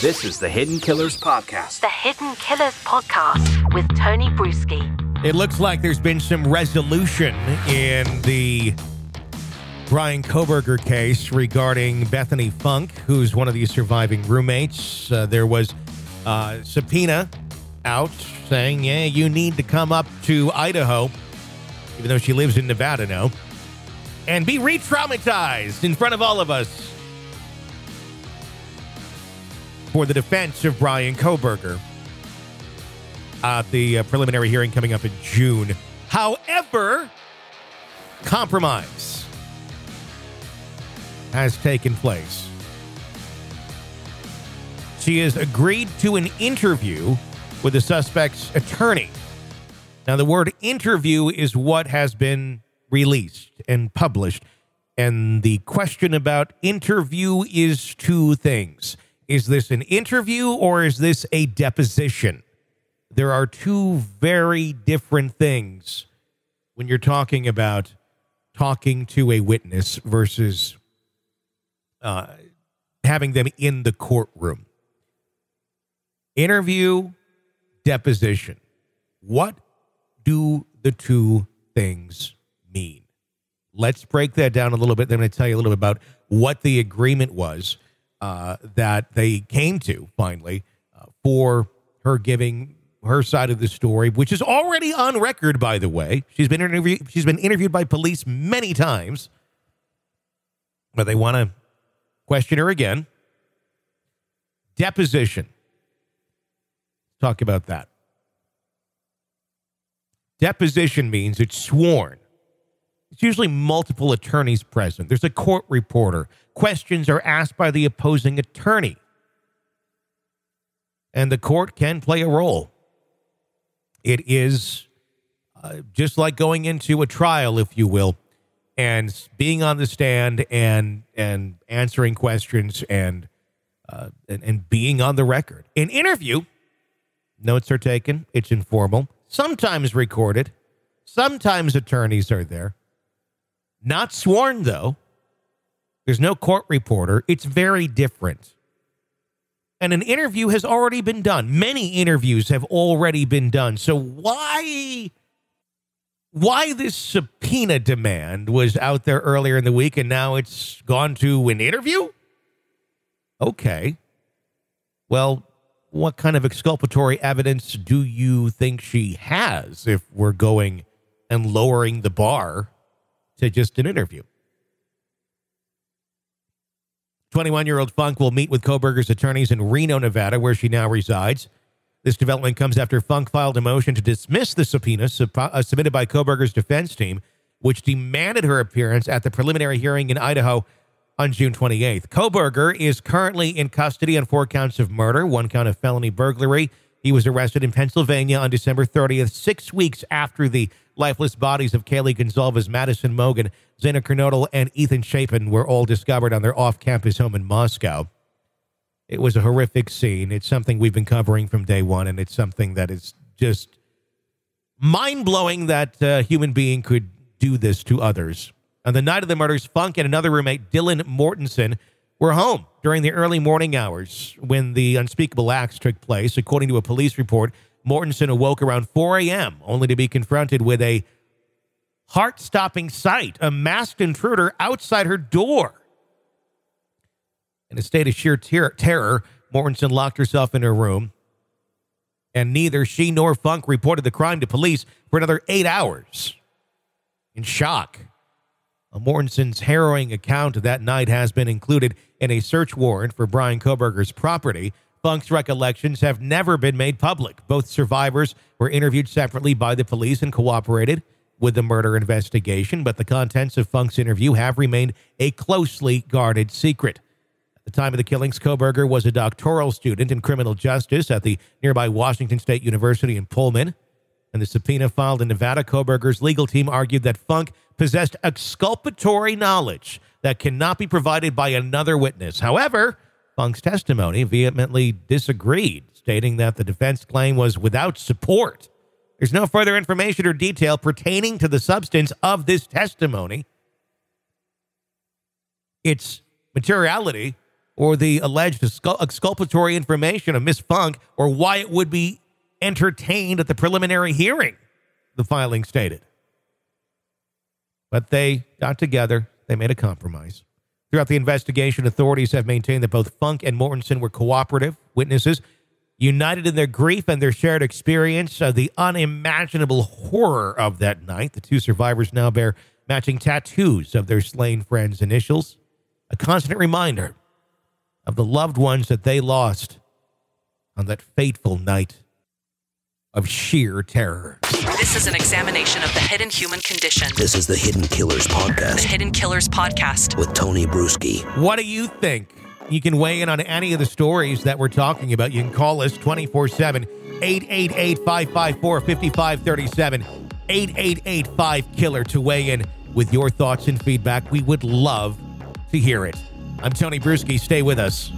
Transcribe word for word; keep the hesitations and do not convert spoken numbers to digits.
This is the Hidden Killers Podcast. The Hidden Killers Podcast with Tony Brueski. It looks like there's been some resolution in the Bryan Kohberger case regarding Bethany Funke, who's one of the surviving roommates. Uh, there was uh, subpoena out saying, yeah, you need to come up to Idaho, even though she lives in Nevada now, and be re-traumatized in front of all of us for the defense of Bryan Kohberger at uh, the uh, preliminary hearing coming up in June. However, compromise has taken place. She has agreed to an interview with the suspect's attorney. Now, the word interview is what has been released and published. And the question about interview is two things. Is this an interview or is this a deposition? There are two very different things when you're talking about talking to a witness versus Uh, having them in the courtroom. Interview, deposition. What do the two things mean? Let's break that down a little bit. Then I'm going to tell you a little bit about what the agreement was uh, that they came to finally uh, for her giving her side of the story, which is already on record, by the way. She's been interviewed. She's been interviewed by police many times, but they want to question her again. Deposition. Talk about that. Deposition means it's sworn. It's usually multiple attorneys present. There's a court reporter. Questions are asked by the opposing attorney. And the court can play a role. It is uh, just like going into a trial, if you will, and being on the stand and and answering questions and, uh, and and being on the record. An interview, notes are taken. It's informal, sometimes recorded, sometimes attorneys are there. Not sworn, though. There's no court reporter. It's very different. And an interview has already been done. Many interviews have already been done. So why... Why this subpoena demand was out there earlier in the week and now it's gone to an interview? Okay. Well, what kind of exculpatory evidence do you think she has if we're going and lowering the bar to just an interview? twenty-one-year-old Funke will meet with Kohberger's attorneys in Reno, Nevada, where she now resides. This development comes after Funke filed a motion to dismiss the subpoena submitted by Kohberger's defense team, which demanded her appearance at the preliminary hearing in Idaho on June twenty-eighth. Kohberger is currently in custody on four counts of murder, one count of felony burglary. He was arrested in Pennsylvania on December thirtieth, six weeks after the lifeless bodies of Kaylee Gonsalves, Madison Mogan, Zena Kernodal, and Ethan Chapin were all discovered on their off-campus home in Moscow. It was a horrific scene. It's something we've been covering from day one, and it's something that is just mind-blowing that a human being could do this to others. On the night of the murders, Funke and another roommate, Dylan Mortensen, were home during the early morning hours when the unspeakable acts took place. According to a police report, Mortensen awoke around four A M only to be confronted with a heart-stopping sight, a masked intruder outside her door. In a state of sheer ter terror, Mortensen locked herself in her room, and neither she nor Funke reported the crime to police for another eight hours. In shock, Mortensen's harrowing account of that night has been included in a search warrant for Bryan Kohberger's property. Funke's recollections have never been made public. Both survivors were interviewed separately by the police and cooperated with the murder investigation, but the contents of Funke's interview have remained a closely guarded secret. At the time of the killings, Kohberger was a doctoral student in criminal justice at the nearby Washington State University in Pullman. And the subpoena filed in Nevada, Kohberger's legal team argued that Funke possessed exculpatory knowledge that cannot be provided by another witness. However, Funke's testimony vehemently disagreed, stating that the defense claim was without support. There's no further information or detail pertaining to the substance of this testimony, its materiality, or the alleged exculpatory information of Miz Funke or why it would be entertained at the preliminary hearing, the filing stated. But they got together. They made a compromise. Throughout the investigation, authorities have maintained that both Funke and Mortensen were cooperative witnesses, united in their grief and their shared experience of the unimaginable horror of that night. The two survivors now bear matching tattoos of their slain friends' initials, a constant reminder of the loved ones that they lost on that fateful night of sheer terror. This is an examination of the hidden human condition. This is the Hidden Killers Podcast. The Hidden Killers Podcast. With Tony Brueski. What do you think? You can weigh in on any of the stories that we're talking about. You can call us twenty-four seven, eight eight eight, five five four, five five three seven, eight eight eight, five killer to weigh in with your thoughts and feedback. We would love to hear it. I'm Tony Brueski. Stay with us.